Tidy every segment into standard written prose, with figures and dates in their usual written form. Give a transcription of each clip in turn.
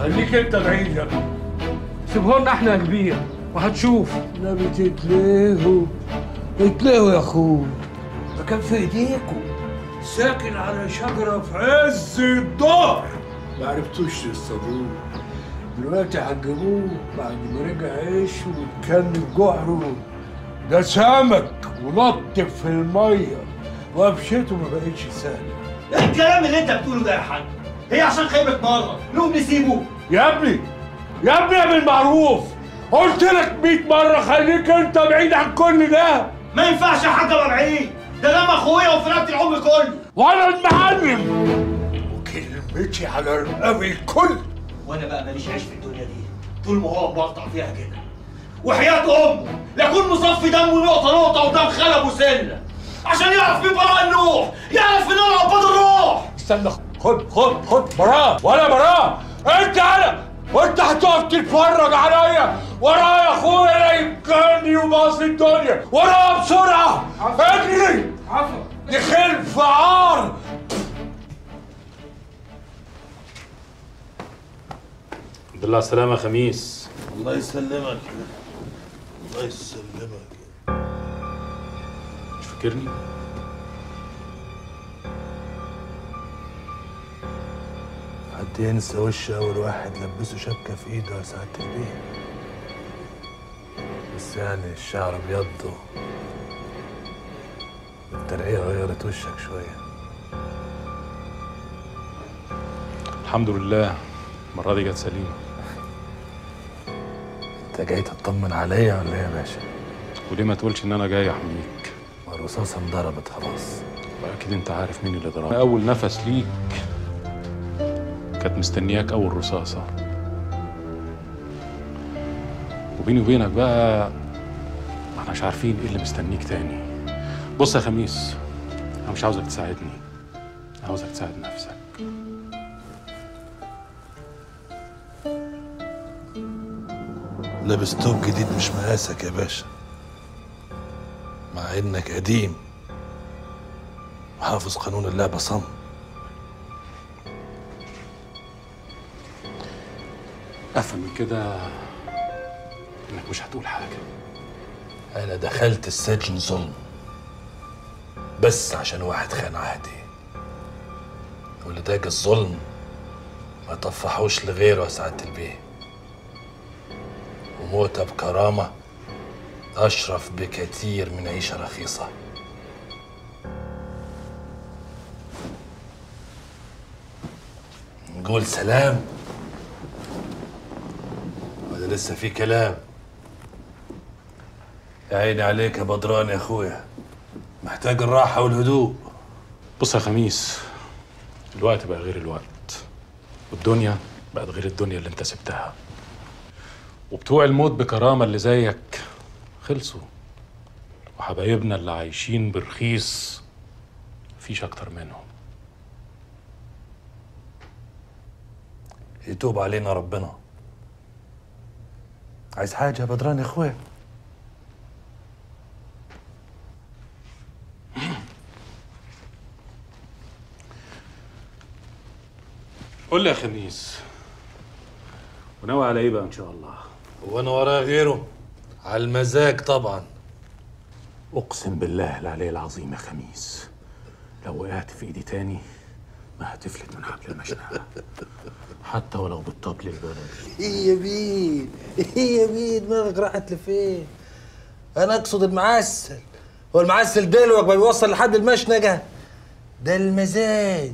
خليك انت بعيد يا ابني. سيبه لنا احنا يا كبير وهتشوف. لا بتتلهوا اتلهوا يا اخويا، ده كان في ايديكوا ساكن على شجره في عز الدار ما عرفتوش تصطادوه. دلوقتي هتجيبوه بعد ما رجع عيشه واتكلم جعره، ده سمك ونط في الميه وقفشته ما بقتش سهله. ايه الكلام اللي انت بتقوله ده يا حاج؟ هي عشان خيبت مره نقوم نسيبه؟ يا ابني يا ابني يا بالمعروف، قلت لك 100 مره خليك انت بعيد عن كل ده. ما ينفعش يا حاج ابقى بعيد، ده دم اخويا وفرقت العمر كله. وانا المعلم وكلمتي على رقابي الكل. وانا بقى ماليش عيش في الدنيا دي طول ما هو بقطع فيها كده، وحياة امه لاكون مصفي دمه نقطه نقطه قدام خلبه سله، عشان يعرف مين براء النوح، يعرف مين انا عباد الروح. استنى، خد خد خد براء ولا براء انت، انا وانت هتقف تتفرج عليا؟ ورايا يا اخويا انا يمكنني وباظ الدنيا، ورايا بسرعه اجري. عفوا دخل في عار. الحمد لله على السلامة يا خميس. الله يسلمك الله يسلمك. مش فاكرني؟ حد ينسى وش أول واحد لبسه شبكة في إيده ساعة التربية؟ بس يعني الشعر أبيض والترقية غيرت وشك شوية. الحمد لله المرة دي جت سليمة. انت جاي تطمن عليا ولا ايه يا باشا؟ وليه ما تقولش ان انا جاي احميك؟ الرصاصه انضربت خلاص. واكيد انت عارف مين اللي ضربها. اول نفس ليك كانت مستنياك اول رصاصه. وبيني وبينك بقى ما احناش عارفين ايه اللي مستنيك تاني. بص يا خميس، انا مش عاوزك تساعدني، عاوزك تساعد نفسك. لابس توب جديد مش مقاسك يا باشا، مع انك قديم وحافظ قانون اللعبه صم. افهم من كده انك مش هتقول حاجه. انا دخلت السجن ظلم بس عشان واحد خان عهدي، واللي داج الظلم ما طفحوش لغيره يا سعاده البيه. وموتة بكرامة أشرف بكتير من عيشة رخيصة. نقول سلام ولا لسه في كلام؟ يا عيني عليك يا بدران يا أخويا، محتاج الراحة والهدوء. بص يا خميس، الوقت بقى غير الوقت، والدنيا بقت غير الدنيا اللي أنت سبتها، وبتوع الموت بكرامة اللي زيك خلصوا، وحبايبنا اللي عايشين برخيص مفيش أكتر منهم. يتوب علينا ربنا. عايز حاجة يا بدران يا أخويا؟ قول لي يا خميس، وناوي على إيه بقى إن شاء الله؟ وانا ورايا غيره على المزاج طبعا. اقسم بالله العلي العظيم يا خميس لو وقعت في ايدي تاني ما هتفلت من حبل المشنقه، حتى ولو بالطبل البلدي. ايه يا بيه ايه يا بيه دماغك راحت لفين؟ انا اقصد المعسل، والمعسل دلوقتي ما بيوصل لحد المشنقه، ده المزاج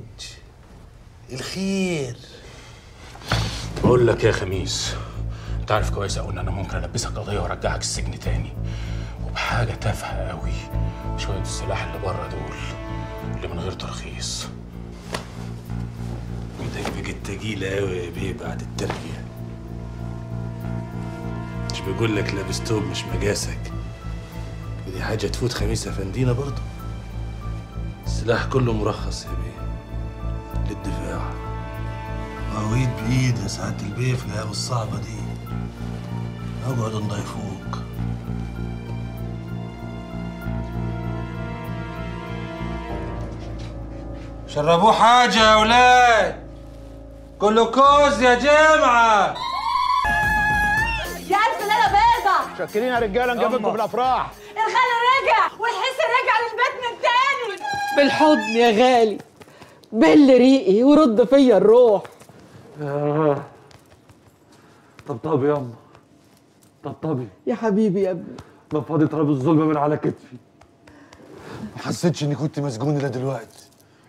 الخير. بقول لك يا خميس، انت عارف كويس قوي ان انا ممكن البسك قضيه وارجعك السجن تاني، وبحاجه تافهه قوي، شويه السلاح اللي بره دول اللي من غير ترخيص. انت بقيت تقيله قوي يا بيه بعد التربيه. مش بقول لك لابس توب مش مقاسك، دي حاجه تفوت خميس افندينا برضه. السلاح كله مرخص يا بيه للدفاع. قويت بإيد يا سعادة البيه في الأيام الصعبة دي، اقعد نضيفوك. شربوه حاجة يا ولاد، جلوكوز يا جمعة. يا ألف ليلة بيضة. شاكرين يا رجالة نجيبكم في الأفراح. الخال رجع والحسن رجع للبيت من تاني. بالحضن يا غالي بل ريقي ورد فيا الروح. طبطبي يا أمه طبطبي. يا حبيبي يا ابني. نفضي تراب الظلمة من على كتفي. ما حسيتش إني كنت مسجون لا دلوقتي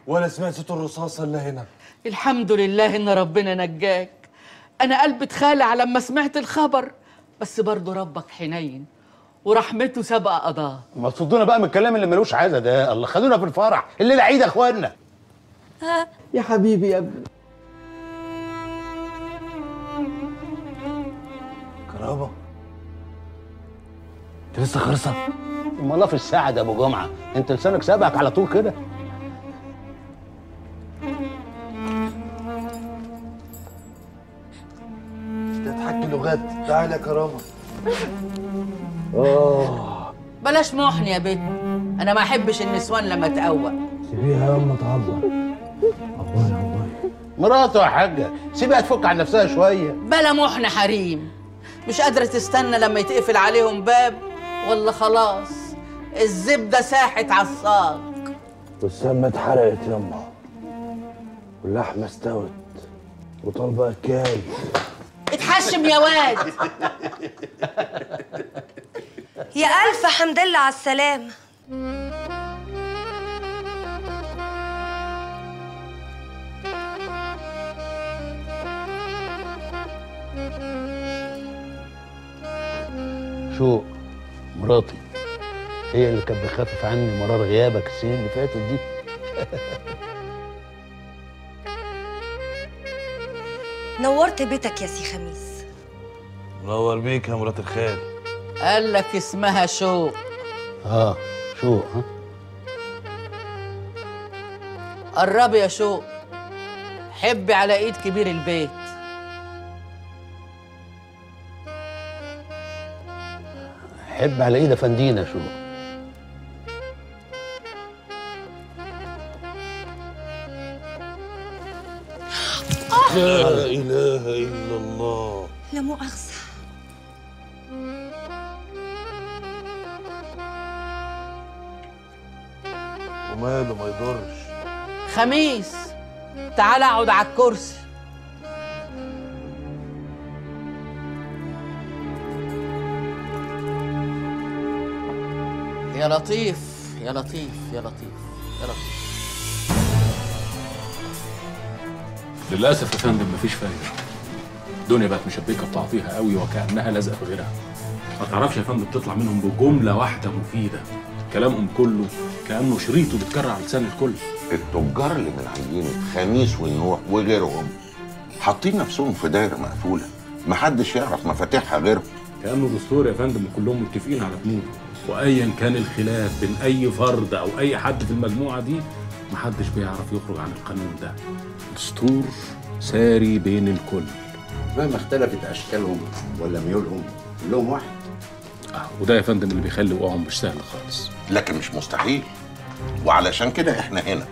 ولا سمعت صوت الرصاصة إلا هنا. الحمد لله إن ربنا نجاك. أنا قلبي اتخلع لما سمعت الخبر، بس برضه ربك حنين ورحمته سابقة قضاه. ما تصدونا بقى من الكلام اللي ملوش عادة ده، الله خلونا في الفرح، الليلة عيد يا إخوانا. يا حبيبي يا ابني. كرامة أنت لسه خرصة؟ أمال في الساعة ده أبو جمعة، أنت لسانك سابقك على طول كده. تعالى يا كرامة. بلاش محن يا بنت، أنا ما أحبش النسوان لما تقوى. سيبيها يا أما تعبر. عباري عباري. مراته يا حاجة، سيبها تفك عن نفسها شوية. بلا محن حريم، مش قادرة تستنى لما يتقفل عليهم باب، ولا خلاص الزبدة ساحت على الساق. والسمنة اتحرقت يما، واللحمة استوت، وطالبة أكل. اتحشم يا واد. يا ألف حمد لله على السلامة. شو مراتي هي اللي كانت بتخفف عني مرار غيابك السنين اللي فاتت دي. نورت بيتك يا سي خميس. منور بيك يا مرات الخال. قال لك اسمها شوق. شوق. قربي يا شوق، حبي على ايد كبير البيت. حب على ايد افندينا شوق. لا إله إلا الله. لا مؤاخذة. وماله ما يضرش. خميس تعال اقعد على الكرسي. يا لطيف يا لطيف يا لطيف يا لطيف. للأسف يا فندم مفيش فايدة. الدنيا بقت مشبكة بتعطيها قوي وكأنها لازقة في غيرها. ما تعرفش يا فندم تطلع منهم بجملة واحدة مفيدة. كلامهم كله كأنه شريط وبتكرر على لسان الكل. التجار اللي بنعينه خميس والنوح وغيرهم حاطين نفسهم في دايرة مقفولة، محدش يعرف مفاتيحها غيرهم. كأنه دستور يا فندم وكلهم متفقين على بنود، وأيا كان الخلاف بين أي فرد أو أي حد في المجموعة دي محدش بيعرف يخرج عن القانون ده. دستور ساري بين الكل مهما اختلفت اشكالهم ولا ميولهم كلهم واحد. وده يا فندم اللي بيخلي وقعهم مش سهل خالص، لكن مش مستحيل. وعلشان كده احنا هنا،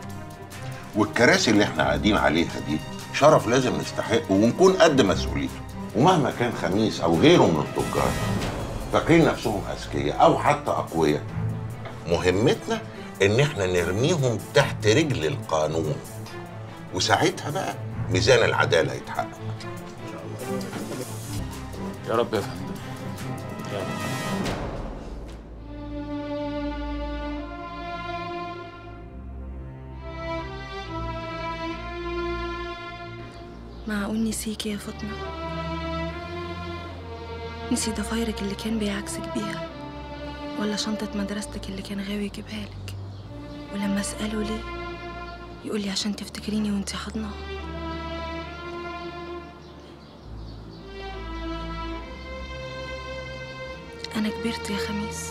والكراسي اللي احنا قاعدين عليها دي شرف لازم نستحقه ونكون قد مسؤوليته. ومهما كان خميس او غيره من التجار فاكرين نفسهم اذكياء او حتى اقوياء، مهمتنا ان احنا نرميهم تحت رجل القانون، وساعتها بقى ميزان العداله يتحقق. ان شاء الله يا رب يا فندم. معقول نسيكي يا فاطمه؟ نسي ضفايرك اللي كان بيعكسك بيها، ولا شنطه مدرستك اللي كان غاوي يجيبها لك؟ ولما اساله ليه يقول لي عشان تفتكريني وانتي حاضناها. أنا كبرت يا خميس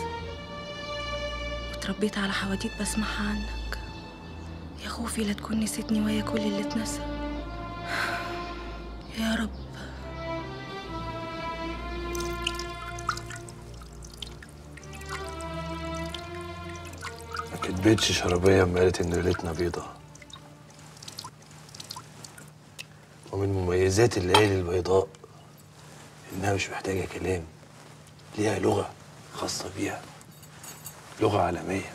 وتربيت على حواديت بسمعها عنك. يا خوفي لا تكون نسيتني ويا كل اللي اتنسى. يا رب. ما كدبتش شربية أما قالت إن ليلتنا بيضة. ومن مميزات الليالي البيضاء إنها مش محتاجة كلام، ليها لغة خاصة بيها، لغة عالمية.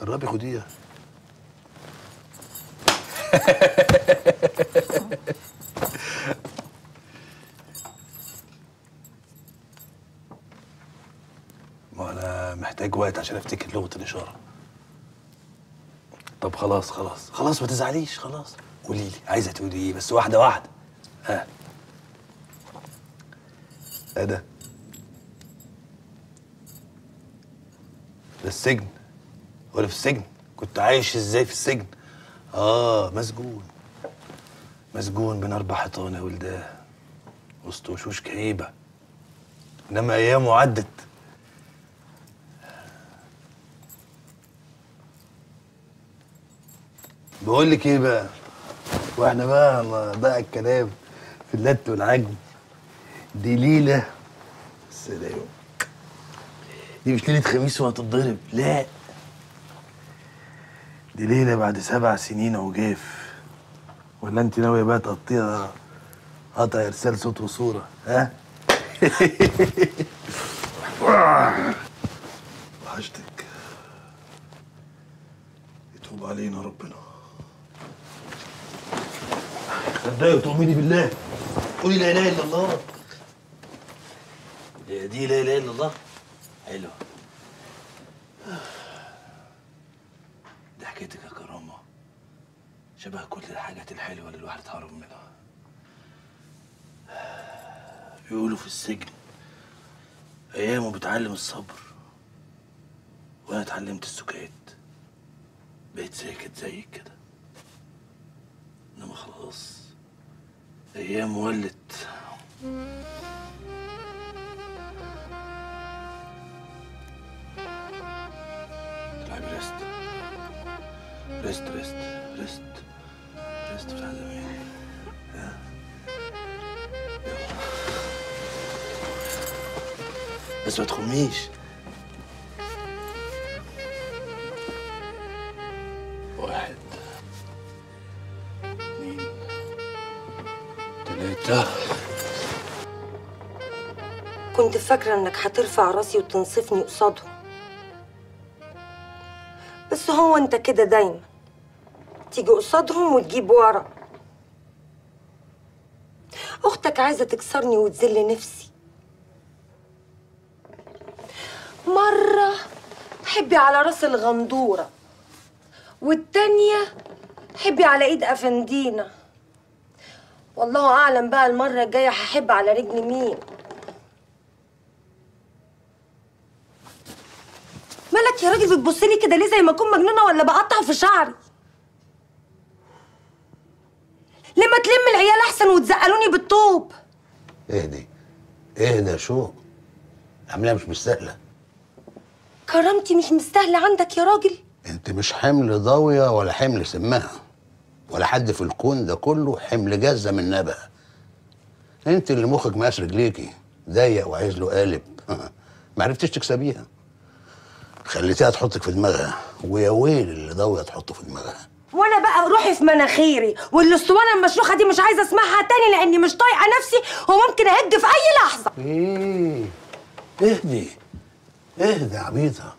قربي خديها. ما أنا محتاج وقت عشان أفتكر لغة الإشارة. طب خلاص خلاص خلاص ما تزعليش، خلاص قولي لي عايزة تقولي إيه، بس واحدة واحدة. ها ده السجن ولا في السجن؟ كنت عايش ازاي في السجن؟ مسجون، مسجون بين 4 حيطان يا ولدان، وسط وشوش كئيبة، إنما أيامه عدت. بقول لك إيه بقى؟ وإحنا بقى الكلام في اللت والعجم، دي ليلة السلام، دي مش ليلة خميس وهتتضرب، لا دي ليلة بعد 7 سنين عجاف. ولا انت ناوية بقى تقطيها قطع ارسال صوت وصورة، ها؟ وحشتك، يتوب علينا ربنا. صدقي تؤمني بالله، قولي لا اله الا الله. دي لا اله الا الله حلو. ضحكتك يا كرامة شبه كل الحاجات الحلوة اللي الواحد اتحرم منها. بيقولوا في السجن أيامه بتعلم الصبر، وأنا اتعلمت السكات، بقيت ساكت زيك كده، إنما خلاص أيام ولت. ريست ريست ريست ريست ريست في العالمين. بس ما تخميش، واحد 2 3. كنت فاكرة انك هترفع راسي وتنصفني قصادهم، بس هو انت كده دايما تيجي قصادهم وتجيب ورا. اختك عايزه تكسرني وتذل نفسي. مره حبي على راس الغندوره، والتانيه حبي على ايد افندينا. والله اعلم بقى المره الجايه هحب على رجل مين. مالك يا راجل بتبصلي كده ليه زي ما اكون مجنونه ولا بقطع في شعري؟ ليه ما تلم العيال احسن وتزقلوني بالطوب؟ اهدي اهدي يا شوق، العمليه مش مستاهله. كرامتي مش مستاهله عندك يا راجل؟ انت مش حمل ضاويه ولا حمل سماعه ولا حد في الكون ده كله حمل جزه من نبأ. انت اللي مخك مقاس رجليكي ضيق وعايز له قالب، معرفتيش تكسبيها، خليتيها تحطك في دماغها، ويا ويل اللي ضويه تحطه في دماغها. وانا بقى روحي في مناخيري، والاسطوانه المشروخه دي مش عايزه اسمعها تاني، لاني مش طايقه نفسي وممكن اهج في اي لحظه. ايه اهدي اهدي يا عبيطه،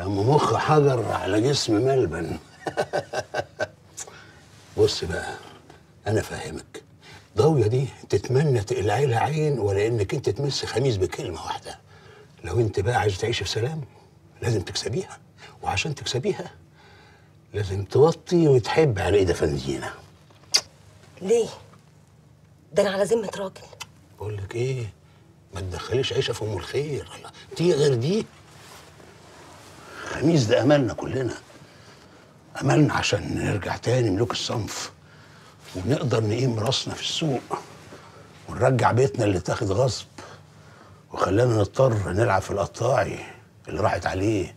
اما مخ حجر على جسم ملبن. بص بقى انا فاهمك، ضويه دي تتمنى تقلعي لها عين ولا انك انت تمس خميس بكلمه واحده. لو انت بقى عايزه تعيشي في سلام لازم تكسبيها، وعشان تكسبيها لازم توطي وتحب على ايدها فندينا. ليه؟ ده انا على ذمه راجل. بقول لك ايه؟ ما تدخليش عيشه في ام الخير، دي غير دي. خميس ده املنا كلنا، املنا عشان نرجع تاني ملوك الصنف، ونقدر نقيم راسنا في السوق، ونرجع بيتنا اللي اتاخد غصب وخلانا نضطر نلعب في القطاعي اللي راحت عليه،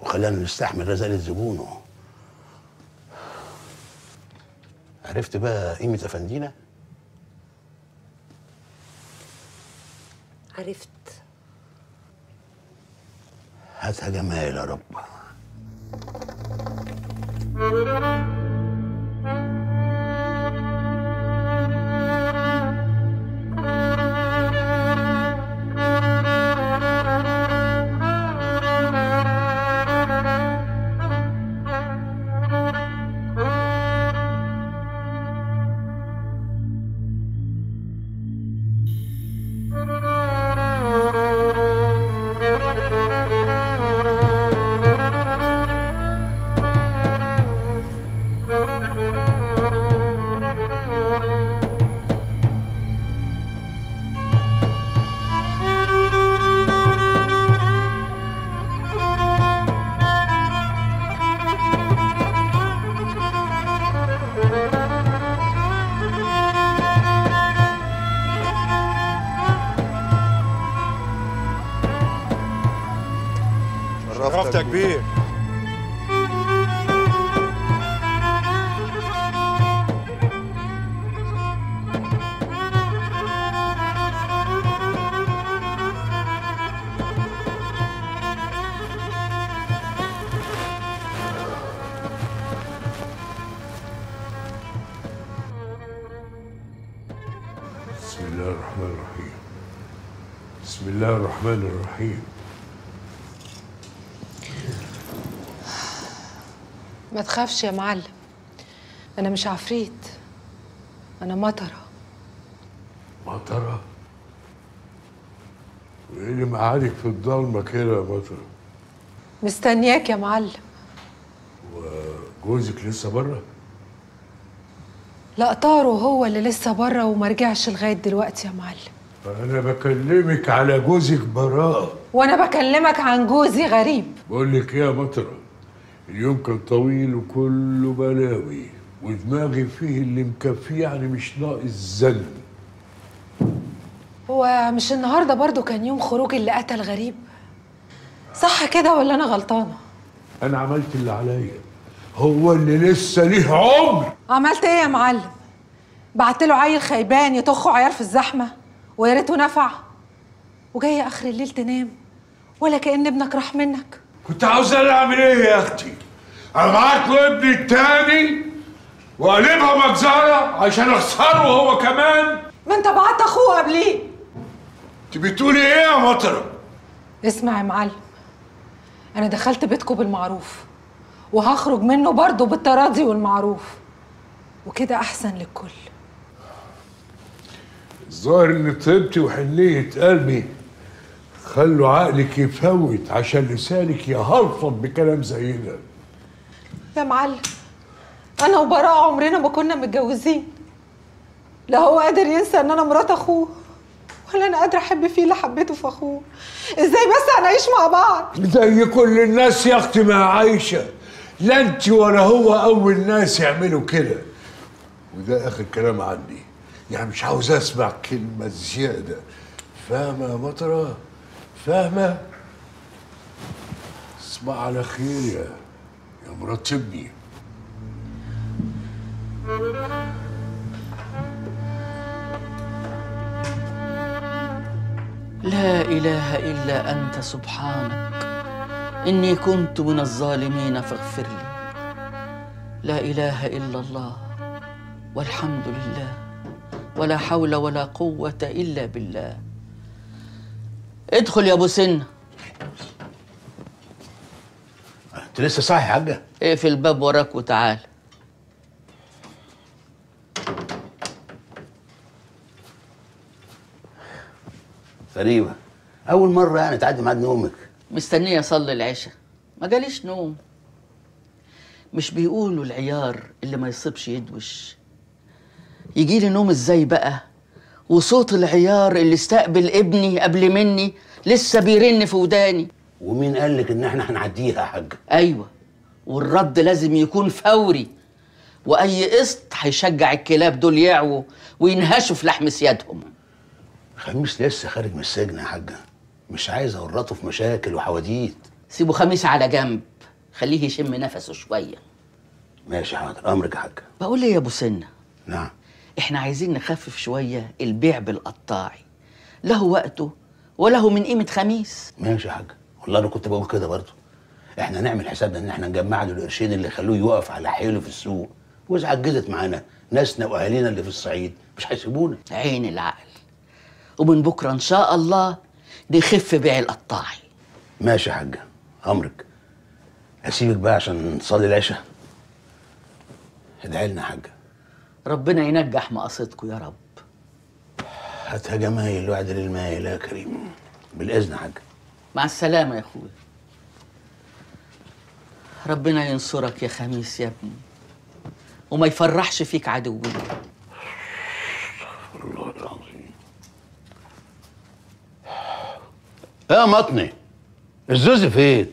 وخلانا نستحمل رزالة زبونه. عرفت بقى قيمة أفندينا؟ عرفت. هاتها جمال يا رب. التكبير. بسم الله الرحمن الرحيم. بسم الله الرحمن الرحيم. ما تخافش يا معلم، أنا مش عفريت، أنا مطرة. مطرة؟ وإيه اللي مقعدك في الضلمة كده يا مطرة؟ مستنياك يا معلم. وجوزك لسه بره؟ لا، طارو هو اللي لسه بره وما رجعش لغاية دلوقتي يا معلم. أنا بكلمك على جوزك براءة. وأنا بكلمك عن جوزي غريب. بقول لك إيه يا مطرة؟ اليوم كان طويل وكله بلاوي ودماغي فيه اللي مكفيه، يعني مش ناقص زن. هو مش النهارده برضو كان يوم خروج اللي قتل غريب؟ صح كده ولا أنا غلطانة؟ أنا عملت اللي عليا، هو اللي لسه ليه عمر. عملت إيه يا معلم؟ بعت له عيل خيبان يطخوا عيال في الزحمة ويا ريته نفع، وجاية آخر الليل تنام ولا كأن ابنك راح منك. كنت عاوز انا اعمل ايه يا اختي؟ ابعت له ابني التاني واقلبها مجزره عشان اخسره هو كمان؟ ما انت بعت اخوه قبليه. انت بتقولي ايه يا مطره؟ اسمع يا معلم، انا دخلت بيتكم بالمعروف وهخرج منه برضه بالتراضي والمعروف، وكده احسن للكل. الظاهر ان طيبتي وحنيه قلبي خلوا عقلك يفوت عشان لسانك يهرفض بكلام زي ده. يا معلم، انا وبراء عمرنا ما كنا متجوزين، لا هو قادر ينسى ان انا مرات اخوه ولا انا قادره احب فيه اللي حبيته في اخوه. ازاي بس هنعيش مع بعض؟ زي كل الناس يا اختي ما عايشه، لا انت ولا هو اول ناس يعملوا كده. وده اخر كلام عني، يعني مش عاوز اسمع كلمه زياده. فاهمه يا مطره؟ فاهمة؟ اسمع على خير يا مرات ابني. لا إله إلا أنت سبحانك إني كنت من الظالمين فاغفر لي. لا إله إلا الله والحمد لله ولا حول ولا قوة إلا بالله. ادخل يا ابو سنه. انت لسه صاحي يا حاجه؟ اقفل الباب وراك وتعال. غريبه، اول مره يعني تعدي ميعاد نومك. مستنيه اصلي العشاء، ما جاليش نوم. مش بيقولوا العيار اللي ما يصيبش يدوش؟ يجيلي نوم ازاي بقى وصوت العيار اللي استقبل ابني قبل مني لسه بيرن في وداني؟ ومين قال لك ان احنا هنعديها يا حاج؟ ايوه، والرد لازم يكون فوري، واي قسط هيشجع الكلاب دول يعووا وينهشوا في لحم سيادهم. خميس لسه خارج من السجن يا حاجه، مش عايز اورطه في مشاكل وحواديت. سيبوا خميس على جنب، خليه يشم نفسه شويه. ماشي حاضر، امرك يا حاجه. بقول لي يا ابو سنه. نعم. احنا عايزين نخفف شويه البيع بالقطاعي، له وقته وله من قيمه خميس. ماشي يا حاجه، والله انا كنت بقول كده برضه. احنا نعمل حسابنا ان احنا نجمع له القرشين اللي خلوه يقف على حيله في السوق، واذا عجزت معانا ناسنا واهالينا اللي في الصعيد مش هيسيبونا. عين العقل. ومن بكره ان شاء الله نخف بيع القطاعي. ماشي يا حاجه، امرك. اسيبك بقى عشان نصلي العشاء. ادعي لنا يا حاجه. ربنا ينجح مقاصدكم يا رب. هاتها جمايل وعد للمايل يا كريم. بالاذن يا حاج. مع السلامه يا اخويا. ربنا ينصرك يا خميس يا ابني، وما يفرحش فيك عدوك. الله العظيم. يا مطني، الزوز فين؟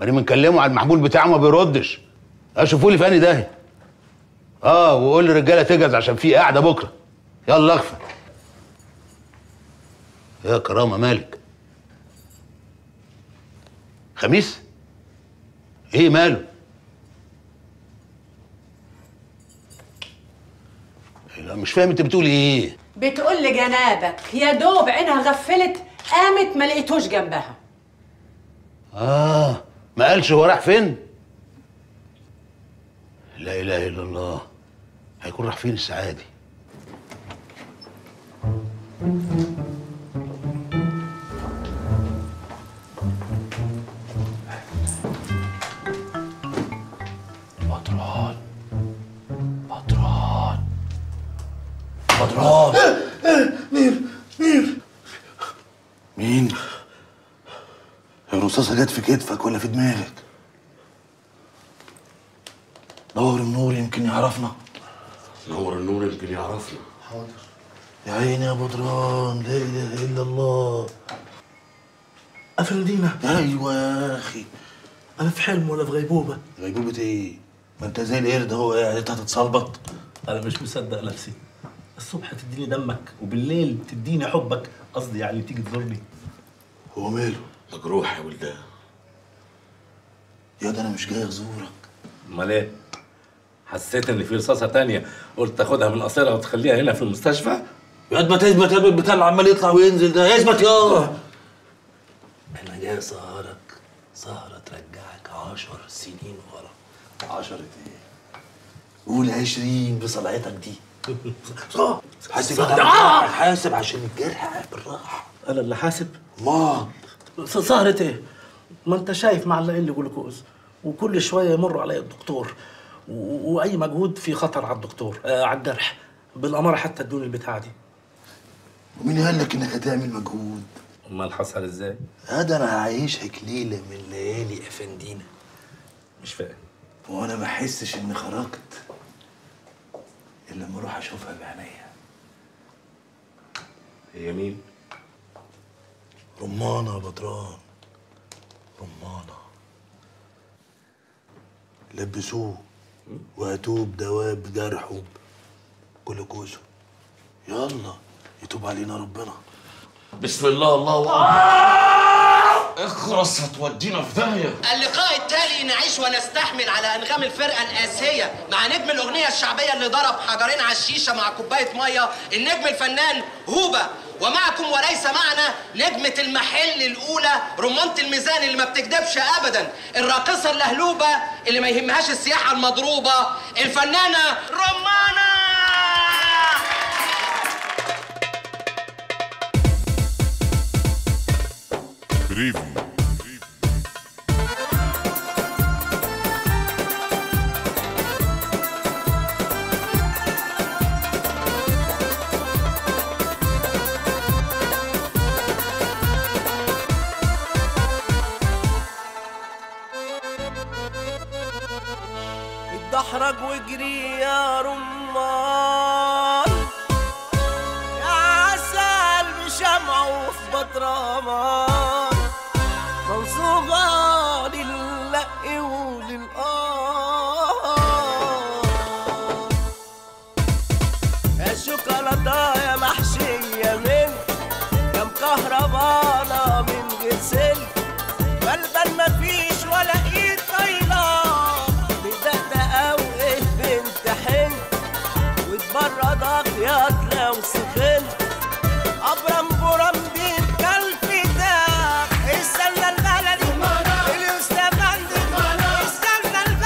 ماني بنكلمه على المحمول بتاعه ما بيردش. اشوفوا لي فاني ده. وقول للرجاله تجهز عشان في قاعده بكره. يلا اغفى يا كرامه. مالك خميس؟ ايه ماله؟ لا مش فاهم انت بتقولي ايه؟ بتقول لجنابك يا دوب عينها غفلت قامت ما لقيتوش جنبها. اه ما قالش هو راح فين؟ لا اله الا الله، هيكون راح فين الساعة دي؟ مدران مين؟ الرصاصة جت في كتفك ولا في دماغك؟ دور النور يمكن يعرفنا. دور النور يمكن يعرفنا. حاضر. يا عيني يا بدران، لا إله إلا الله. أفردينا. أيوة يا أخي، أنا في حلم ولا في غيبوبة؟ غيبوبة إيه؟ ما أنت زي القرد أهو قاعد، أنت هتتصلبط. أنا مش مصدق نفسي. الصبح تديني دمك وبالليل تديني حبك، قصدي يعني تيجي تزورني. هو ماله؟ مجروح يا ولدان. يا ده انا مش جاي ازورك. امال ايه؟ حسيت ان في رصاصه تانية قلت تاخدها من قصيرها وتخليها هنا في المستشفى؟ يا قد ما تثبت يا ابني، البتاع اللي عمال يطلع وينزل ده اثبت ياه. انا جاي اسهرك سهره ترجعك 10 سنين ورا. 10 ايه؟ قول 20 بصلعتك دي. صح حاسب عشان الجرح بالراحه. انا اللي حاسب؟ ما سهرة ايه؟ ما انت شايف معلقين لي جلوكوز وكل شويه يمر عليا الدكتور، واي مجهود في خطر على الدكتور على الجرح بالاماره حتى ادوني البتاعه دي. ومين قال لك انك هتعمل مجهود؟ امال حصل ازاي؟ هذا انا هعيشك ليله من ليالي افندينا. مش فاهم. وانا ما احسش اني خرجت الا لما اروح اشوفها بعينيا. هي مين؟ رمانة يا بدران، رمانة. لبسوه وهتوب دواب جرحه جلوكوزه. يلا يتوب علينا ربنا. بسم الله. الله اخرس هتودينا في داهية. اللقاء التالي نعيش ونستحمل على انغام الفرقة القاسية مع نجم الأغنية الشعبية اللي ضرب حجرين على الشيشة مع كوباية مية، النجم الفنان هوبة. ومعكم وليس معنا نجمة المحل الأولى رمانة الميزان اللي ما بتكدبش أبداً، الراقصة اللهلوبة اللي ما يهمهاش السياحة المضروبة، الفنانة رمانة. بريفي. احرج واجري يا رمان يا عسل بشمعه في بطرمان، منصوبه لللق وللقار. يا شوكولاته يا محشيه من يا مكهربانه من غير سلك، بلبل مفيش ولا ايد طايله وتبردك يا لو سخنت. ابرم برم دي الكلفتة السله البلدي اللي مستغنت السله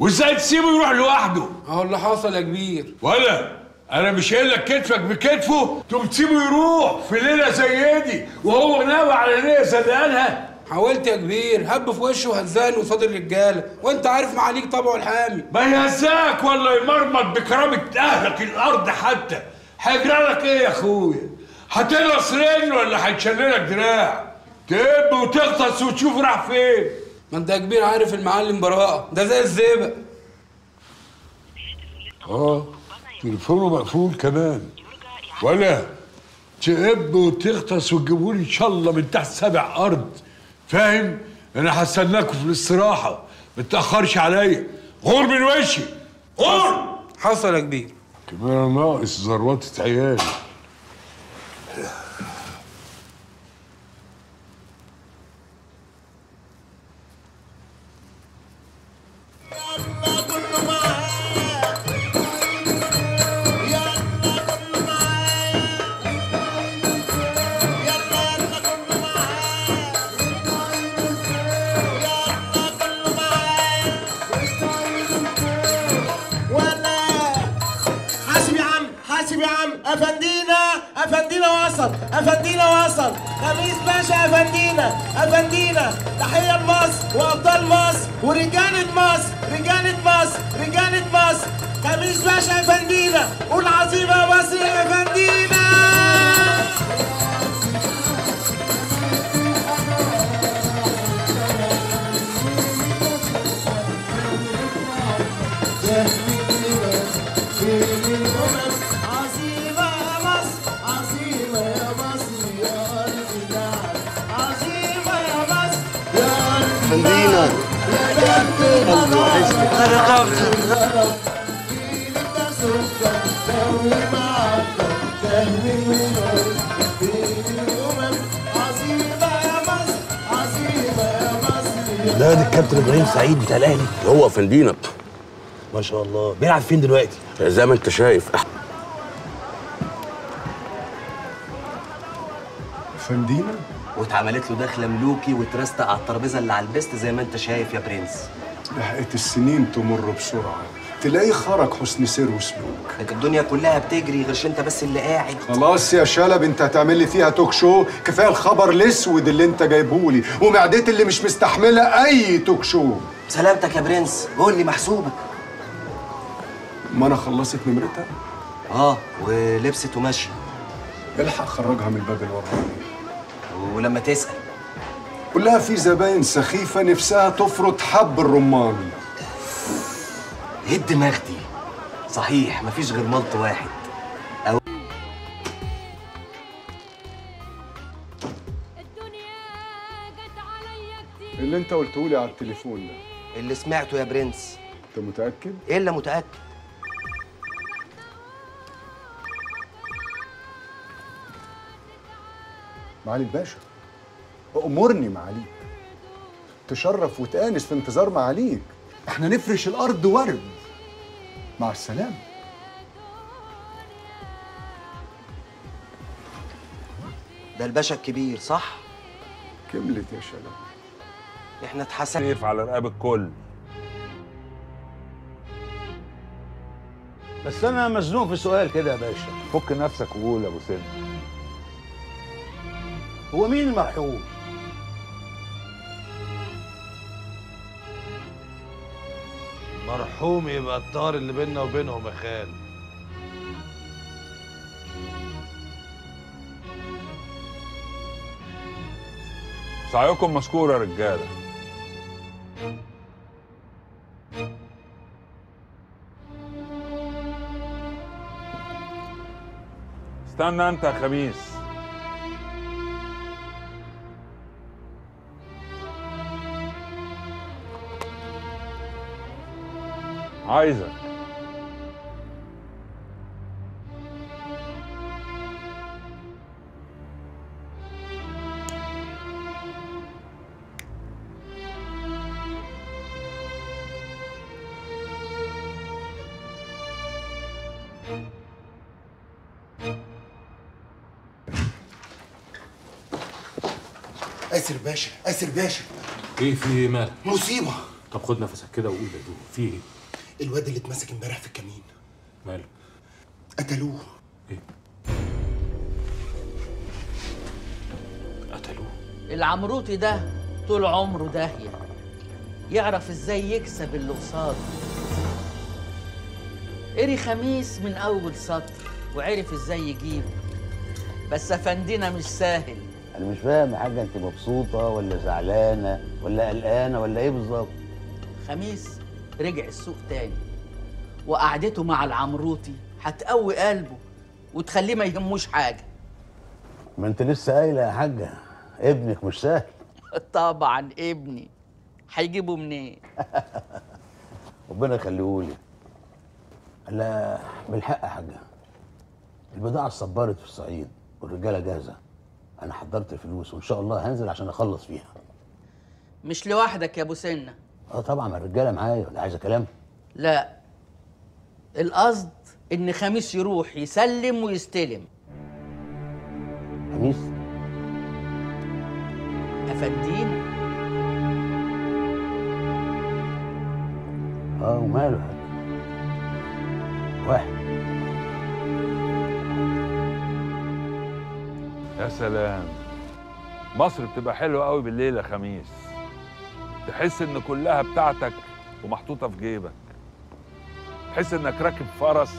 وازاي تسيبه يروح لوحده؟ هو اللي حصل يا كبير. ولا انا مش قايل لك كتفك بكتفه تقوم تسيبه يروح في ليله زي دي وهو ناوي على نيه صدقانها؟ حاولت يا كبير، هب في وشه وهزاني قصاد الرجاله، وانت عارف معاليك طبعه الحامي. ما يهزاك ولا يمرمط بكرامه اهلك الارض حتى. هيجرالك ايه يا اخويا؟ هتنقص رجل ولا هيتشللك دراع؟ تب وتغطس وتشوف راح فين. ما انت يا كبير عارف المعلم براءه ده زي الزئبق. تليفونه مقفول كمان. ولا تقب وتغطس وتجيبولي ان شاء الله من تحت 7 ارض، فاهم؟ انا هستناكوا في الاستراحه، ما تتاخرش عليا. غور من وشي، غور. حصل يا كبير. كبير ناقص زروطه عيالي. افندينا وصل خميس باشا، افندينا تحيه لمصر وابطال مصر ورجاله مصر. خميس باشا افندينا، قول عظيمه يا مصر يا افندينا. خلينا ده الكابتن ابراهيم سعيد بتاع الاهلي، هو افندينا ما شاء الله. بيلعب فين دلوقتي؟ زي ما انت شايف. افندينا واتعملت له دخله ملوكي واترست على الترابيزه اللي على البست زي ما انت شايف يا برنس. لحقت السنين تمر بسرعه، تلاقيه خرج حسن سير وسلوك. لكن الدنيا كلها بتجري، غيرش انت بس اللي قاعد. خلاص يا شلب، انت هتعمل لي فيها توك شو؟ كفايه الخبر الاسود اللي انت جايبه لي، ومعدتي اللي مش مستحمله اي توك شو. سلامتك يا برنس، قول لي محسوبك. ما انا خلصت نمرتها؟ ولبست وماشيه. الحق خرجها من الباب اللي ورا، ولما تسأل قول لها في زباين سخيفة نفسها تفرط حب الرمان. ايه الدماغ دي؟ صحيح مفيش غير ملط واحد. اللي انت قلتهولي على التليفون ده اللي سمعته يا برنس. انت متأكد؟ إلا متأكد. معالي الباشا، أمرني معاليك، تشرف وتآنس في انتظار معاليك. احنا نفرش الأرض ورد. مع السلامة. ده الباشا الكبير صح؟ كملت يا شباب. احنا اتحسن سيف على رقاب الكل. بس أنا مزنوق في سؤال كده يا باشا. فك نفسك وقول يا أبو سلمى. هو مين المرحوم؟ مرحوم يبقى الطار اللي بيننا وبينهم يا خال. سعيكم مشكور يا رجاله. استنى انت يا خميس. عايزك آسر باشا. ايه في مال؟ مصيبة. طب خد نفسك كده وقول يا دود في ايه؟ الواد اللي اتمسك امبارح في الكمين ماله؟ قتلوه. ايه؟ قتلوه؟ العمروتي ده طول عمره داهيه، يعرف ازاي يكسب اللي قصاده. قري خميس من اول سطر وعرف ازاي يجيب، بس افندينا مش ساهل. انا مش فاهم يا حاجه، انت مبسوطه ولا زعلانه ولا قلقانه ولا ايه بالظبط؟ خميس رجع السوق تاني، وقعدته مع العمروتي هتقوي قلبه وتخليه ما يهموش حاجه. ما انت لسه قايله يا حاجه ابنك مش سهل. طبعا ابني، هيجيبه منين؟ ربنا يخليهولي. لا بالحق يا حاجه، البضاعه اتصبرت في الصعيد والرجاله جاهزه، انا حضرت الفلوس وان شاء الله هنزل عشان اخلص فيها. مش لوحدك يا ابو سنه؟ اه طبعا الرجاله معايا، ولا عايزه كلام؟ لا، القصد ان خميس يروح يسلم ويستلم. خميس؟ افندينا. اه وماله؟ واحد. يا سلام، مصر بتبقى حلوه قوي بالليل يا خميس، تحس ان كلها بتاعتك ومحطوطه في جيبك، تحس انك راكب فرس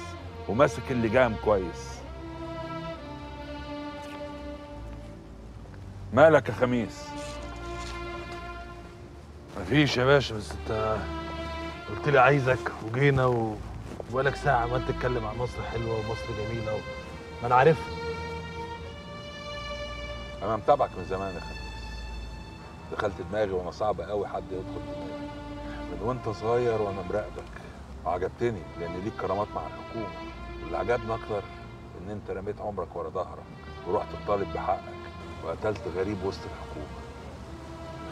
وماسك اللجام كويس. مالك يا خميس؟ مفيش يا باشا، بس انت قلت لي عايزك وجينا وبقالك ساعه عمال تتكلم عن مصر حلوه ومصر جميله ما انا عارفها. أنا متابعك من زمان يا خميس، دخلت دماغي وأنا صعب قوي حد يدخل دماغي، من وأنت صغير وأنا مراقبك، وعجبتني لأن ليك كرامات مع الحكومة، واللي عجبني أكتر إن أنت رميت عمرك ورا ظهرك ورحت تطالب بحقك وقتلت غريب وسط الحكومة.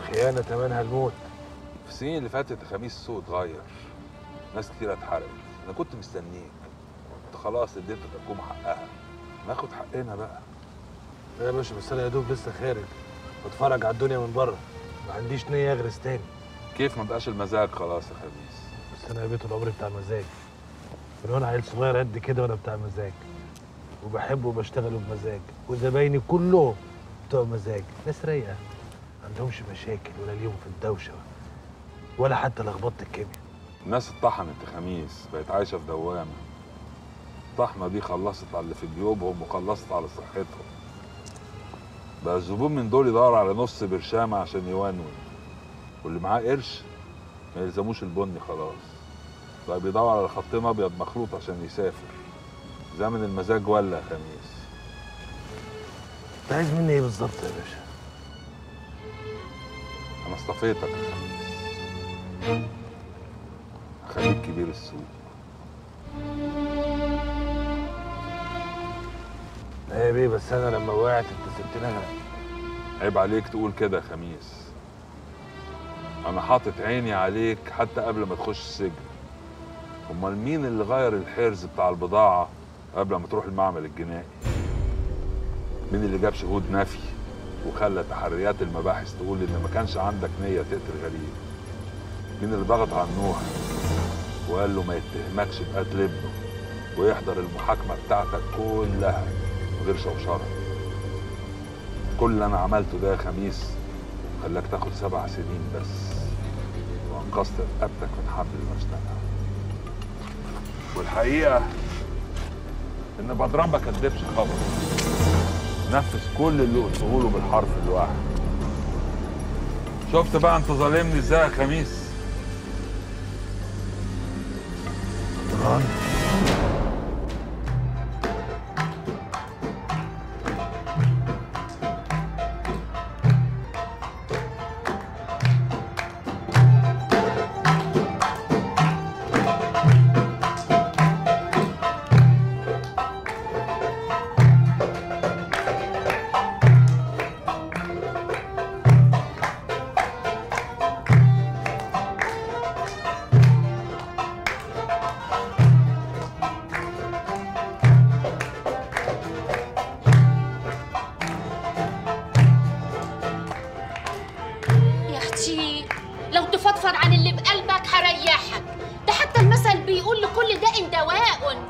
خيانة تمنها الموت. في السنين اللي فاتت يا خميس السوق اتغير، ناس كتير اتحرقت، أنا كنت مستنيك، كنت خلاص اديت الحكومة حقها، ناخد حقنا بقى. لا يا باشا، بس انا يا دوب لسه خارج بتفرج على الدنيا من بره، ما عنديش نيه اغرس تاني. كيف ما بقاش المزاج خلاص يا خميس؟ بس انا يا بيت العمر بتاع مزاج، من وانا عيل صغير قد كده وانا بتاع مزاج، وبحبه وبشتغله بمزاج، وزبايني كلهم بتوع مزاج، ناس رايقه ما عندهمش مشاكل ولا ليهم في الدوشه ولا حتى لخبطه الكيمياء. الناس اتطحنت يا خميس، بقت عايشه في دوامه. الطحنه دي خلصت على اللي في جيوبهم وخلصت على صحتهم، بقى الزبون من دول يدور على نص برشامه عشان يونون، واللي معاه قرش ما يلزموش البني خلاص، بقى بيدور على خطين ابيض مخلوط عشان يسافر. زمن المزاج ولا يا خميس؟ انت عايز مني ايه بالظبط يا باشا؟ انا اصطفيتك يا خميس، هخليك كبير السوق. ايه يا بيه، بس انا لما وقعت انت سبتني اغرق. عيب عليك تقول كده يا خميس، انا حاطط عيني عليك حتى قبل ما تخش السجن. امال مين اللي غير الحرز بتاع البضاعه قبل ما تروح المعمل الجنائي؟ مين اللي جاب شهود نفي وخلى تحريات المباحث تقول ان ما كانش عندك نيه تقتل غريب؟ مين اللي ضغط على نوح وقال له ما يتهمكش بقتل ابنه ويحضر المحاكمه بتاعتك كلها غير شوشره؟ كل اللي انا عملته ده يا خميس خلاك تاخد 7 سنين بس، وانقذت رقبتك من حبل المجتمع. والحقيقه ان بدران ما كدبش خبر، نفذ كل اللي قلته له بالحرف الواحد. شفت بقى انت ظالمني ازاي يا خميس؟ بدران لو تفضفض عن اللي بقلبك هريحك. ده حتى المثل بيقول لكل داء دواء.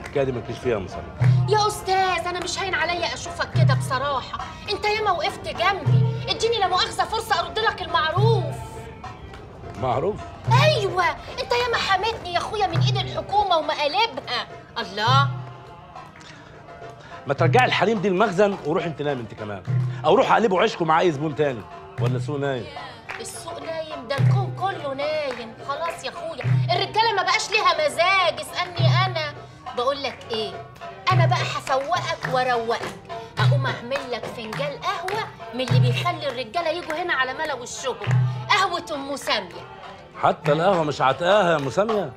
الحكايه دي مالكيش فيها يا ام سلمى. يا استاذ انا مش هين عليا اشوفك كده بصراحه، انت ياما وقفت جنبي، اديني لا مؤاخذه فرصه ارد لك المعروف. معروف؟ ايوه، انت ياما حمتني يا اخويا من ايد الحكومه ومقالبها. الله، ما ترجعي الحريم دي المخزن وروح انت نايم انت كمان، او روح اقلبه عيشكم مع اي زبون تاني. ولا السوق نايم؟ السوق نايم، ده الكون كله نايم. خلاص يا اخويا الرجاله ما بقاش ليها مزاج. اسالني انا، بقول لك ايه، انا بقى هسوقك واروقك، اقوم اعمل لك فنجان قهوه من اللي بيخلي الرجاله يجوا هنا على ملا وشهم، قهوه ام ساميه. حتى القهوه مش عتقاها يا ام ساميه،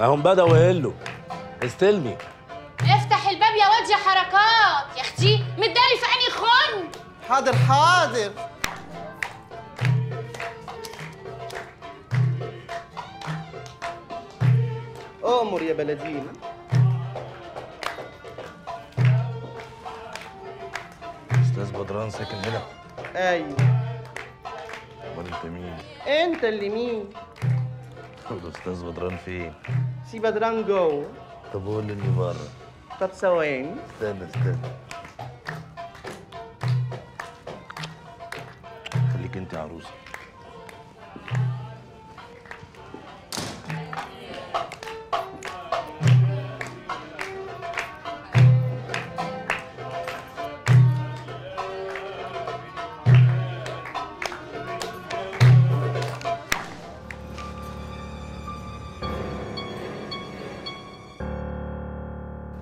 اهم بداوا يقلوا. استلمي، افتح الباب يا واد يا حركات. يا اختي متداري في انهي خن؟ حاضر حاضر. امر يا بلدينا. استاذ بدران ساكن هنا؟ ايوه. امال انت مين؟ انت اللي مين؟ طب استاذ بدران فين؟ سي بدران جوه. طب قول لي اني بره. طب ثواني. استنى خليك انت عروسه.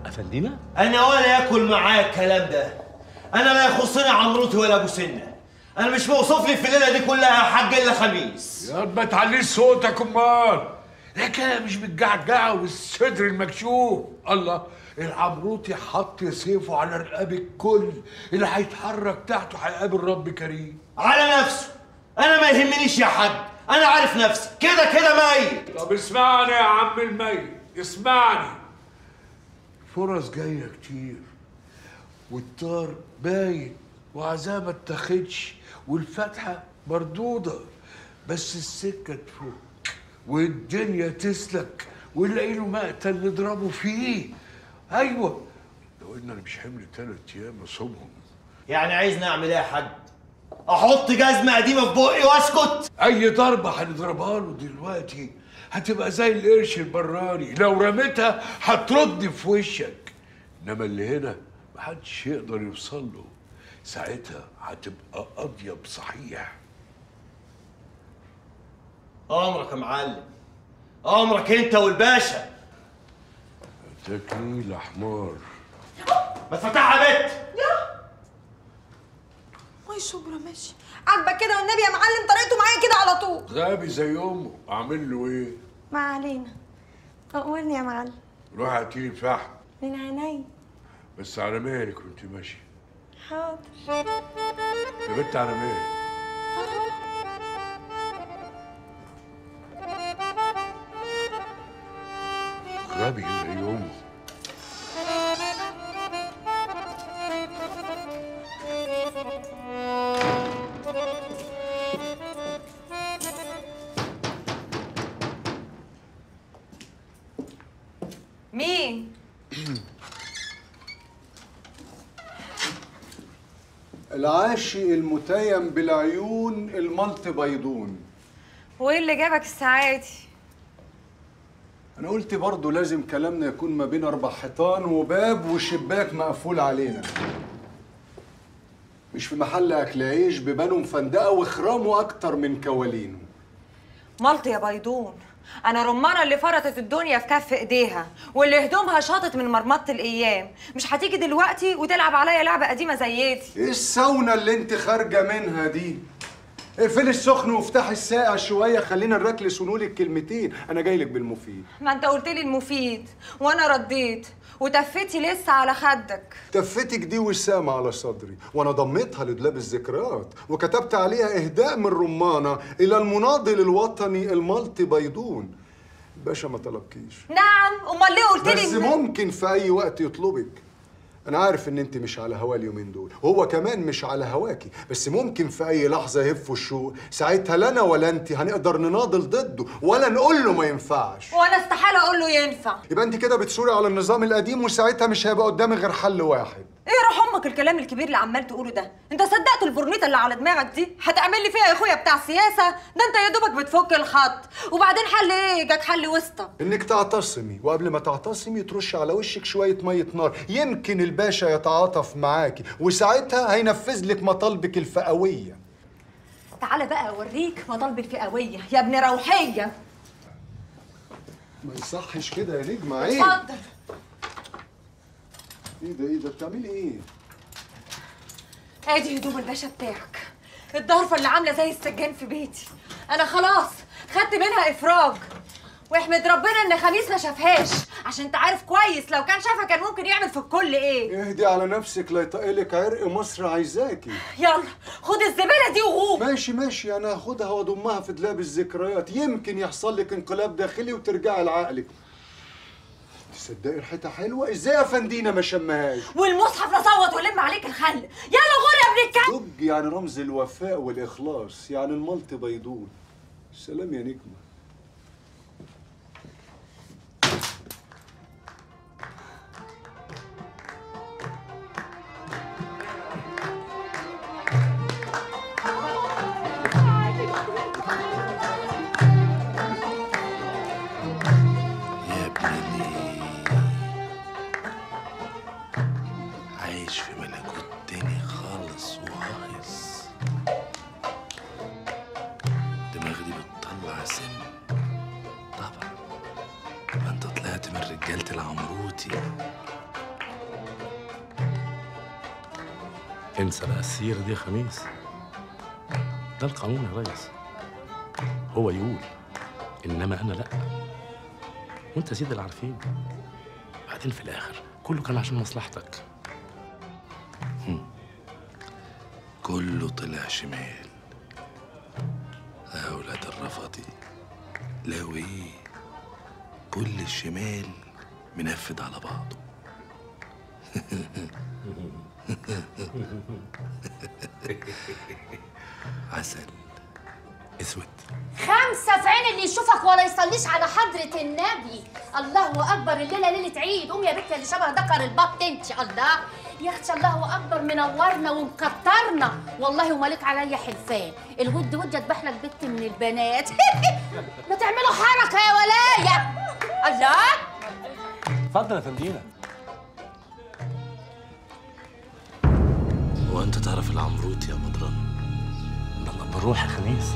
أفندينا؟ أنا ولا ياكل معايا الكلام ده، أنا لا يخصني عمروتي ولا أبو سنة، أنا مش موصوف لي في الليلة دي كلها حاج إلا خميس. يا رب ما تعليش صوتك أمال، لكن أنا مش بالجعجعة والصدر المكشوف. الله، العمروتي حط سيفه على رقاب الكل، اللي هيتحرك تحته هيقابل رب كريم. على نفسه، أنا ما يهمنيش يا حاج، أنا عارف نفسي، كده ميت. طب اسمعني يا عم الميت، اسمعني. فرص جايه كتير والطار باين وعزاء ما اتاخدش والفتحه مردوده، بس السكه تفك والدنيا تسلك ونلاقي له مقتل نضربه فيه. ايوه، لو ان انا مش حمل 3 ايام اصومهم. يعني عايزني اعمل ايه يا حاج؟ احط جزمه قديمه في بقي واسكت؟ اي ضربه هنضربها له دلوقتي هتبقى زي القرش البراني، لو رميتها هترد في وشك، انما اللي هنا محدش يقدر يوصل له، ساعتها هتبقى اضيب. صحيح، امرك يا معلم، امرك انت والباشا. اتاكلي يا حمار، ما تفتحها يا بت. ماي شبرا ماشي عاجبك كده والنبي يا معلم، طريقته معايا كده على طول. غبي زي امه، اعمل له ايه؟ ما علينا، امرني يا معلم. روح هاتيلي الفحم. من عينيا، بس على مهلك وانت ماشيه. حاضر يا بنت، على مهلك. غبي زي امه. مين؟ العاشق المتيم بالعيون الملط بيضون. وايه اللي جابك الساعة دي؟ أنا قلت برضه لازم كلامنا يكون ما بين 4 حيطان وباب وشباك مقفول علينا، مش في محل أكل عيش ببانه مفندقة وخرامه أكتر من كوالينه. ملط يا بيضون، أنا رمانة اللي فرطت الدنيا في كف إيديها واللي هدومها شاطت من مرمطة الأيام، مش هتيجي دلوقتي وتلعب عليا لعبة قديمة زي دي. إيه الساونة اللي أنت خارجة منها دي؟ اقفلي السخن وافتحي الساقع شوية، خلينا الراجل يصونولك كلمتين، أنا جاي لك بالمفيد. ما أنت قلت لي المفيد وأنا رديت، وتفتي لسه على خدك. تفتك دي وسام على صدري، وانا ضميتها لدولاب الذكريات وكتبت عليها اهداء من رمانه الى المناضل الوطني الملط بيضون. الباشا ما طلبكيش. نعم، امال ليه قلت لي؟ بس ممكن في اي وقت يطلبك. أنا عارف إن أنت مش على هوا اليومين دول، وهو كمان مش على هواكي، بس ممكن في أي لحظة يهفوا الشوق، ساعتها لا أنا ولا أنت هنقدر نناضل ضده، ولا نقول له ما ينفعش. وأنا استحالة أقول له ينفع. يبقى أنت كده بتثوري على النظام القديم، وساعتها مش هيبقى قدامي غير حل واحد. إيه روح أمك الكلام الكبير اللي عمال تقوله ده، أنت صدقت البرنيطة اللي على دماغك دي؟ هتعمل لي فيها يا أخويا بتاع سياسة؟ ده أنت يا دوبك بتفك الخط، وبعدين حل إيه؟ جاك حل وسطى. إنك تعتصمي، وقبل ما تعتصمي ترش على وشك شوية مية نار، يمكن الباشا يتعاطف معاكي وساعتها هينفذ لك مطالبك الفئويه. تعالى بقى اوريك مطالب الفئويه يا ابن روحيه. ما يصحش كده يا نجمه. عيب. اتفضل. ايه ده بتعملي ايه؟ ادي هدوم الباشا بتاعك، الضرفه اللي عامله زي السجان في بيتي، انا خلاص خدت منها افراج، واحمد ربنا ان خميس ما شافهاش، عشان انت عارف كويس لو كان شافها كان ممكن يعمل في الكل ايه. اهدي على نفسك لا يطقلك عرق مصر عايزاكي. يلا خد الزباله دي وغوب. ماشي انا هاخدها واضمها في دولاب الذكريات، يمكن يحصل لك انقلاب داخلي وترجعي لعقلك. تصدقي ريحتها حلوه ازاي يا فندينا ما شمهاش. والمصحف لا صوت ولم عليك الخل. يلا غور يا ابن الكلب. دج يعني رمز الوفاء والاخلاص، يعني الملط بيضون. سلام يا نجمه. انسى الأسير دي خميس، ده القانون يا ريس. هو يقول انما انا لا، وانت سيد اللي عارفين. بعدين في الاخر كله كان عشان مصلحتك. كله طلع شمال. اولاد الرفضي لو ايه، كل الشمال منفذ على بعضه. عسل اسود. خمسة في عين اللي يشوفك ولا يصليش على حضرة النبي. الله اكبر، الليله ليله عيد. قوم يا بنت اللي شبه دكر البط انت. الله يا اختي، الله اكبر، منورنا ومكترنا والله، ومالك عليا حلفان. الود يذبح لك بنت من البنات. ما تعملوا حركه يا ولايا. الله. اتفضل يا فندينا. وانت تعرف العمروت يا مدران؟ انا بروح يا خميس.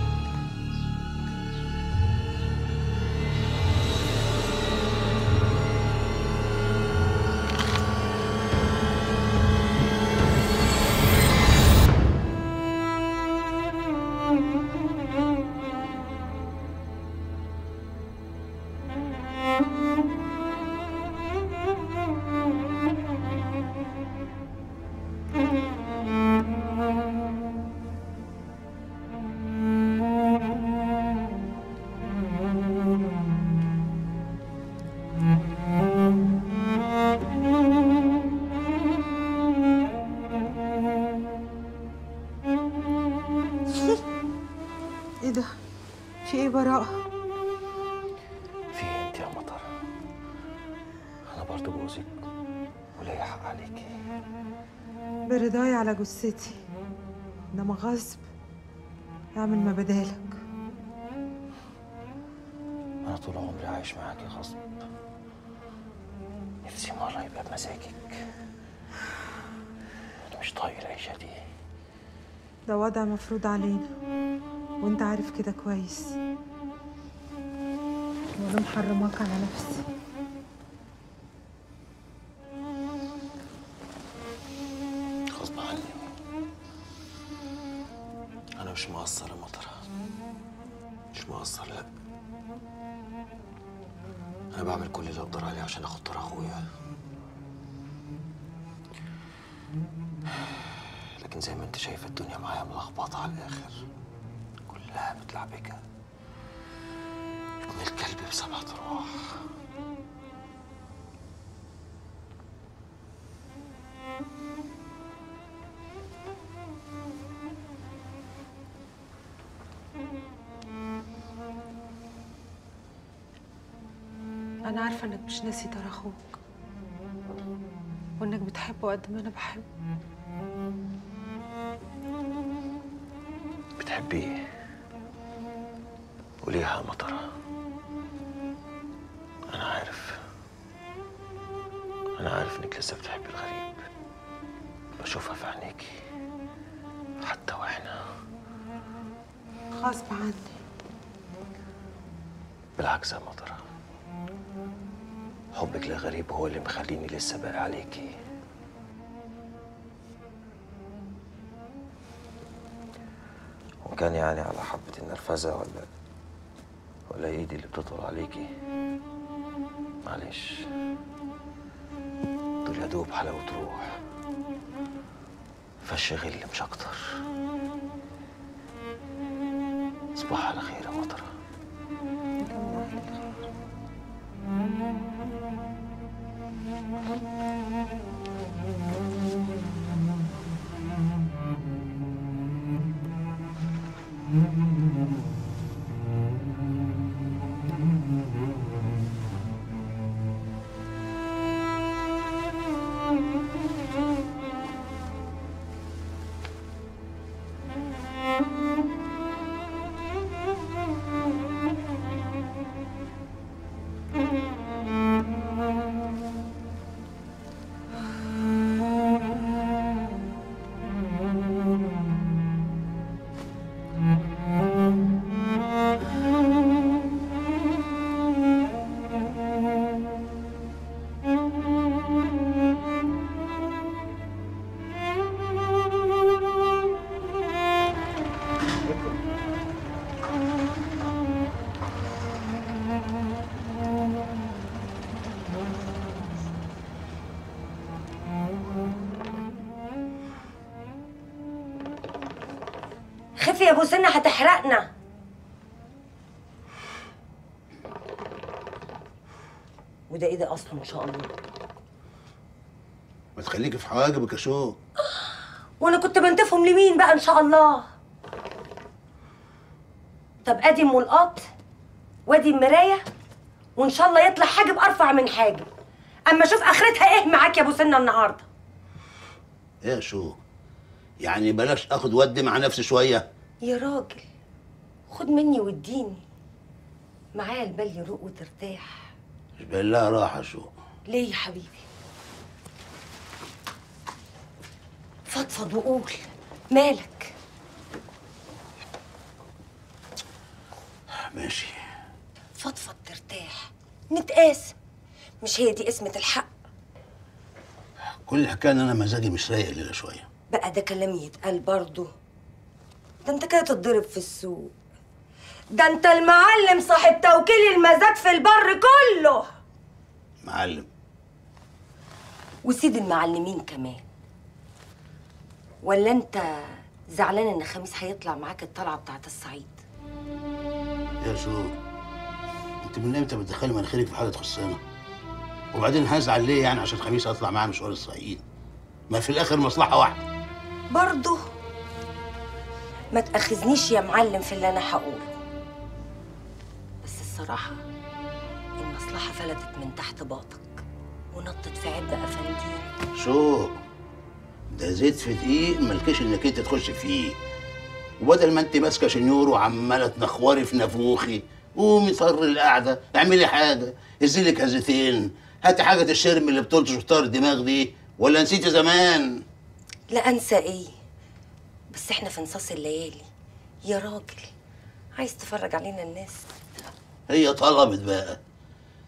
برضاي على جثتي، انما غصب اعمل ما بدالك. انا طول عمري عايش معاكي غصب، نفسي مره يبقى بمزاجك. انا مش طايق العيشه دي، ده وضع مفروض علينا وانت عارف كده كويس، وانا محرماك على نفسي. مش مقصر يا مطرة، مش مقصر. لا، أنا بعمل كل اللي أقدر عليه عشان أخطر أخويا، لكن زي ما أنت شايفة الدنيا معايا ملخبطة على الآخر، كلها متلعبكة ابن الكلب بسبعة أرواح. أنا عارفة إنك مش ناسي ترى أخوك، وإنك بتحبه قد ما أنا بحبه. بتحبيه؟ قوليها يا مطرة. أنا عارف إنك لسه بتحبي الغريب، بشوفها في عينيكي حتى وإحنا غصب عني. بالعكس يا مطرة، حبك للغريب هو اللي مخليني لسه باقي عليكي. وكان يعني على حبة النرفزة ولا إيدي اللي بتطول عليكي، معلش دول يا دوب حلاوة روح، فش غل مش أكتر. صباح على خير يا مطرة. خفي يا ابو سنه هتحرقنا. وده ايه ده اصلا؟ ما شاء الله. ما تخليكي في حواجبك يا شو. وانا كنت بنتفهم لمين بقى؟ ان شاء الله. طب ادي ام القط وادي المرايه، وان شاء الله يطلع حاجب ارفع من حاجب. اما شوف اخرتها ايه معاك يا ابو سنه النهارده. ايه يا شو؟ يعني بلاش اخد ودي مع نفسي شويه؟ يا راجل خد مني واديني، معايا البال يروق وترتاح. مش بالله راحه شو. ليه يا حبيبي؟ فضفض وقول مالك. ماشي، فضفض ترتاح، نتقاسم. مش هي دي قسمه الحق؟ كل حكايه انا مزاجي مش رايق الليله شويه. بقى ده كلام يتقال برضه؟ ده انت كده تتضرب في السوق. ده انت المعلم صاحب توكيل المزاد في البر كله. معلم وسيد المعلمين كمان. ولا انت زعلان ان خميس هيطلع معاك الطلعه بتاعت الصعيد؟ يا شو انت من امتى بتدخلي مناخيرك في حاجه تخصنا؟ وبعدين هزعل ليه يعني عشان خميس اطلع معاه مشوار الصعيد؟ ما في الاخر مصلحه واحده برضه. ما تاخذنيش يا معلم في اللي انا هقوله، بس الصراحه المصلحه فلتت من تحت باطك ونطت في عبء افندينا. شو ده زيت في دقيق مالكيش انك انت تخش فيه. وبدل ما انت ماسكه شنيور وعماله تنخوري في نفوخي قومي طر القعده، اعملي حاجه، ازيلك هزتين، هاتي حاجه الشرم اللي بتشطر الدماغ دي. ولا نسيت زمان؟ لا انسى ايه، بس احنا في انصاص الليالي يا راجل. عايز تفرج علينا الناس؟ هي طلبت بقى،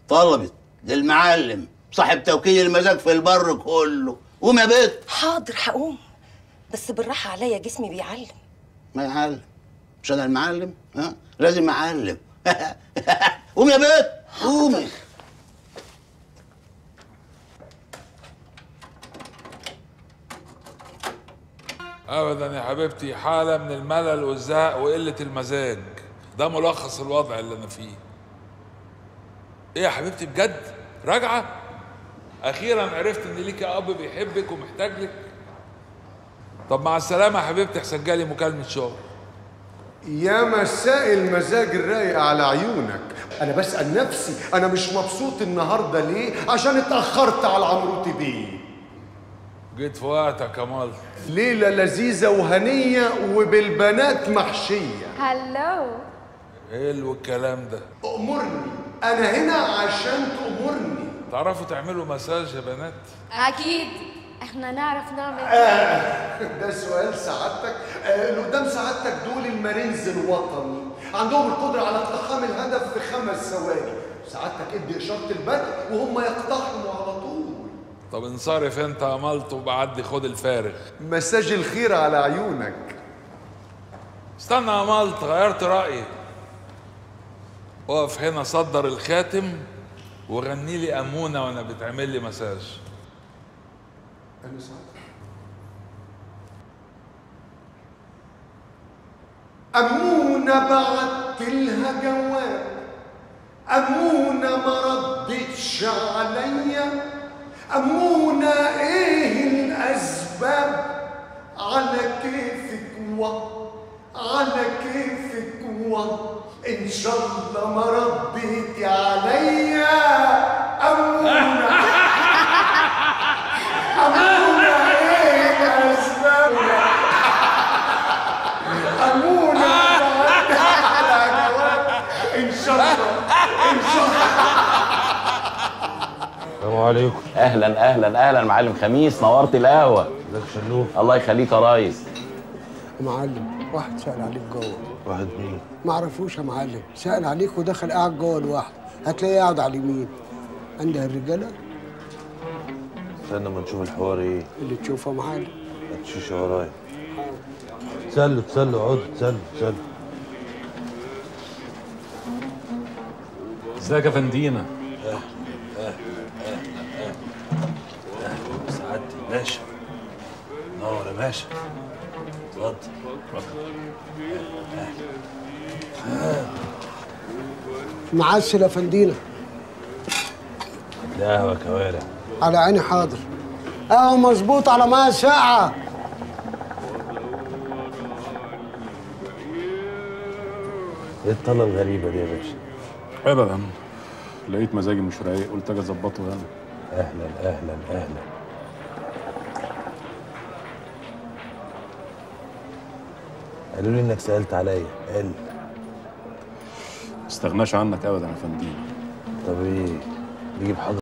طلبت للمعلم صاحب توكيل المزاج في البر كله. قوم يا بت. حاضر هقوم، بس بالراحه عليا جسمي بيعلم. ما يعلم، مش انا المعلم؟ ها لازم اعلم. قوم يا بت، قومي. أبداً يا حبيبتي، حالة من الملل والزهق وقلة المزاج، ده ملخص الوضع اللي أنا فيه. إيه يا حبيبتي بجد؟ راجعة؟ أخيراً عرفت إن ليكي أب بيحبك ومحتاج لك. طب مع السلامة يا حبيبتي، أحسن جالي مكالمة شغل. يا مساء المزاج الرايق على عيونك، أنا بسأل نفسي أنا مش مبسوط النهاردة ليه؟ عشان اتأخرت على العمروتي دي. جيت في وقتك يا مالتي. ليلة لذيذة وهنية وبالبنات محشية. هلو. حلو الكلام ده. أمرني، أنا هنا عشان تأمرني. تعرفوا تعملوا مساج يا بنات؟ أكيد. احنا نعرف نعمل ده سؤال سعادتك. اللي قدام سعادتك دول المارينز الوطني، عندهم القدره على اقتحام الهدف في 5 ثواني. سعادتك ادي اشاره البدء وهم يقتحموا على طول. طب انصرف انت يا مالتي وبعدي خد الفارغ. مساج الخير على عيونك. استنى يا مالتي، غيرت رايي. اقف هنا صدر الخاتم وغني لي امونه وانا بتعمل لي مساج. أنا صادق. أمونة بعت لها جواب، أمونة ما ردتش عليا، أمونة إيه الأسباب؟ على كيفك على كيفك إن شاء الله ما ردتي عليا أمونة. أمونة إيه الأسباب؟ أمونة على جواب إن شاء الله إن شاء الله. السلام عليكم. أهلا أهلا أهلا معلم خميس، نورت القهوة. ازيك يا شلوف؟ الله يخليك يا ريس. يا معلم واحد سأل عليك جوه. واحد مين؟ معرفوش يا معلم، سأل عليك ودخل قاعد جوه لوحده، هتلاقيه قاعد على اليمين. عند الرجالة؟ استنى ما نشوف الحوار ايه؟ اللي تشوفه يا معلم. ما تشوفش ورايا. اتسلوا اتسلوا اقعدوا اتسلوا اتسلوا. ازيك يا فندينا؟ اهلا اهلا اهلا اهلا سعادتي باشا. نور يا باشا. اتفضل اهلا. معسل يا فندينا. ده قهوة كوارع. على عيني حاضر. اهو مظبوط على ميه ساقعه. ايه الطلة الغريبة دي يا باشا؟ ابدا، لقيت مزاجي مش رايق قلت اجي اظبطه يعني. اهلا اهلا اهلا. قالوا لي انك سألت عليا، قال ما استغناش عنك ابدا يا فندم. طب ايه؟ نجيب حضرتك